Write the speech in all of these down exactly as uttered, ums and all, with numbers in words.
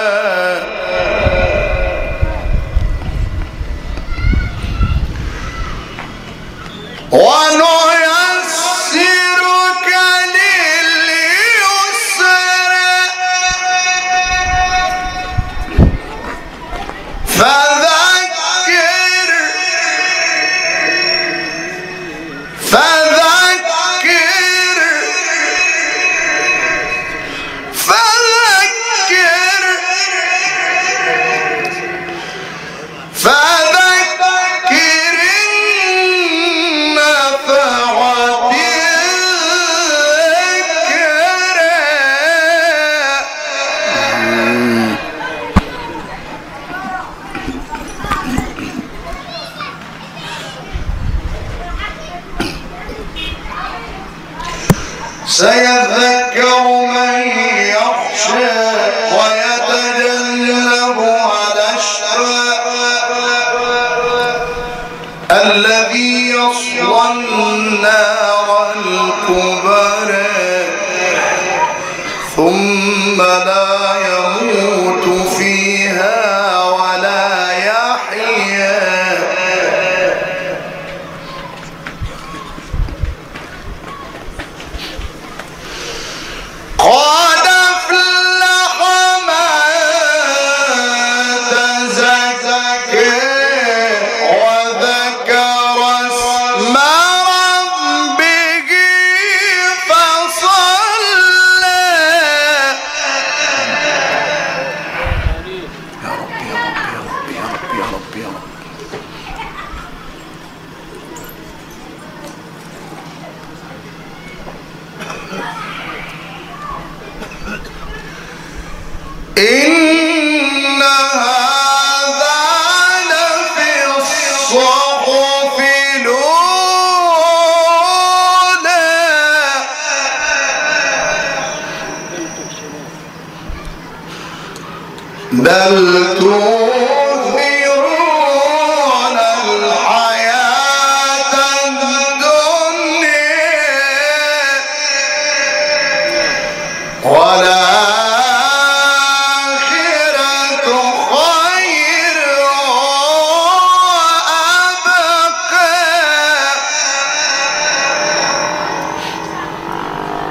ونيسرك لليسر فذكر فذكر فذكر فذكر سيذكر من يخشى ويتجنبها الأشقى الذي يصلى النار الكبرى ثم لا يموت فيها ولا يحيا. قد أفلح من تزكى وذكر اسم ربه فصلى. يا رب يا رب يا رب يا رب يا رب إن هذا لفي الصحف الأولى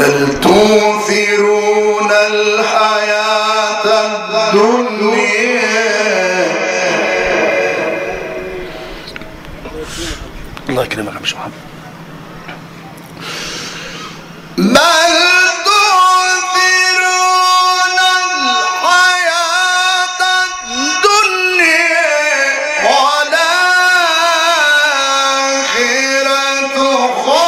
بل تؤثرون الحياة الدنيا ولا بل تؤثرون الحياة الدنيا. الله يكرمك يا محمد. بل تؤثرون الحياة الدنيا والآخرة خير.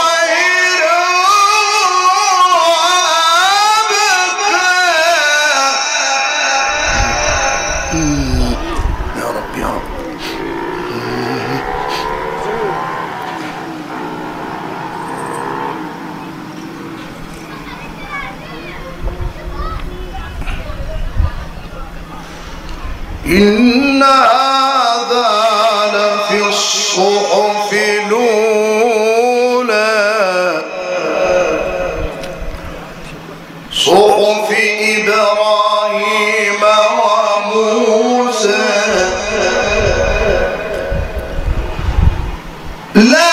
إن هذا لفي الصحف الأولى صحف إبراهيم وموسى لا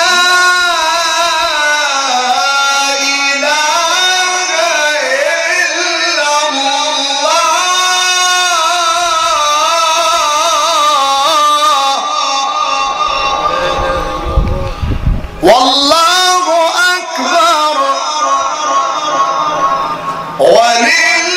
والله أكبر ولله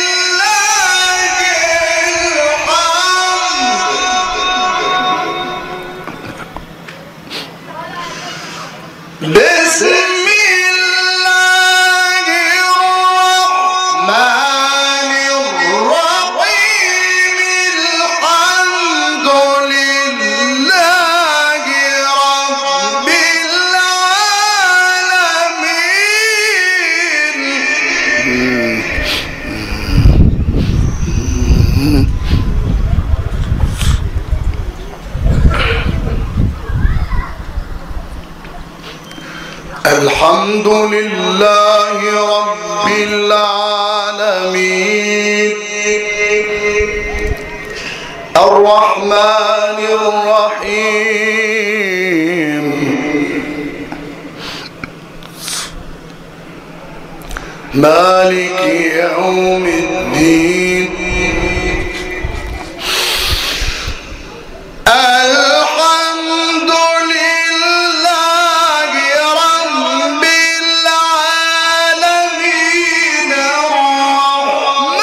الحمد. بسم الله الرحمن الرحيم الحمد لله الحمد لله رب العالمين الرحمن الرحيم مالك يوم الدين الحمد لله رب العالمين الرحمن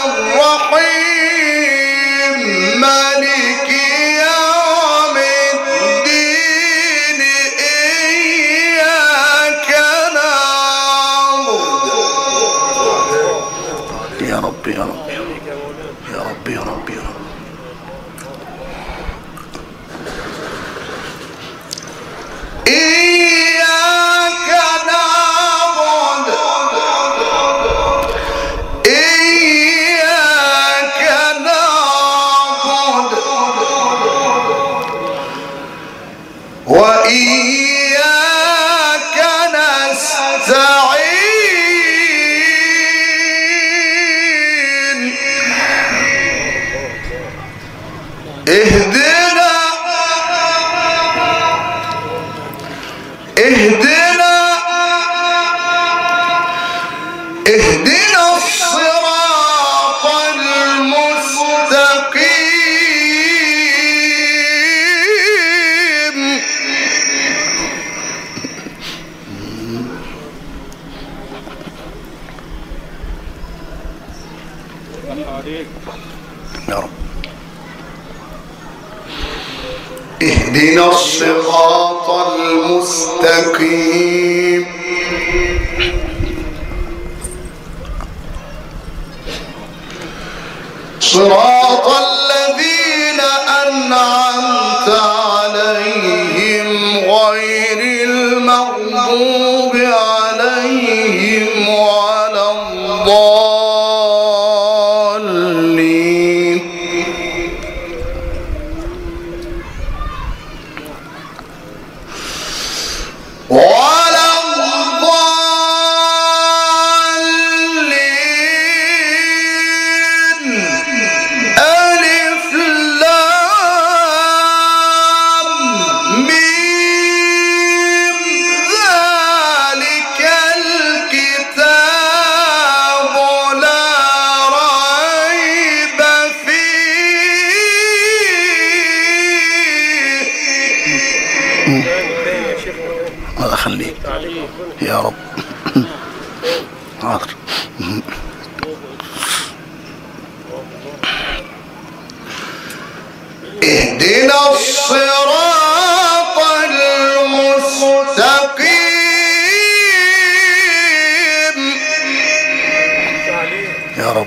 الرحيم مالك يوم الدين إياك نعبد. يا رب يا رب يا رب يا رب يا رب وإياك نستعين اهدنا اهدنا اهدنا الصراط المستقيم يا رب. اهدنا الصراط المستقيم صراط الذين أنعمت عليهم غير المغضوب عليهم وعلى الضالين. الله يخليك يا رب. حاضر. اهدنا الصراط المستقيم يا رب.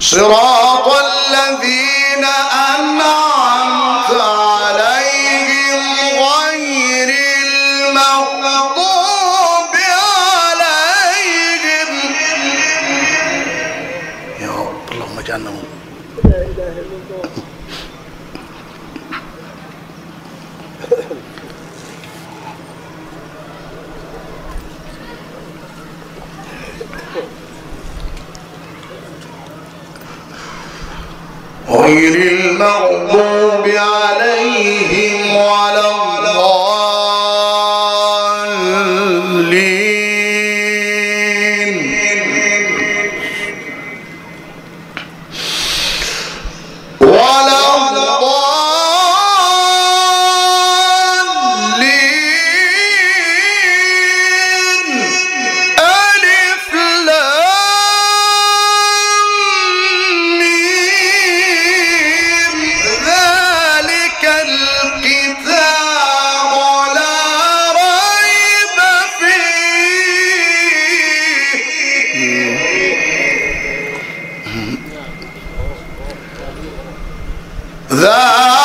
صراط الذين أنعمت عليهم غير المغضوب عليهم. يا رب اللهم اجعلنا منهم. لا إله إلا الله. غير المغضوب عليهم وعلى الضالين. وعلى ذا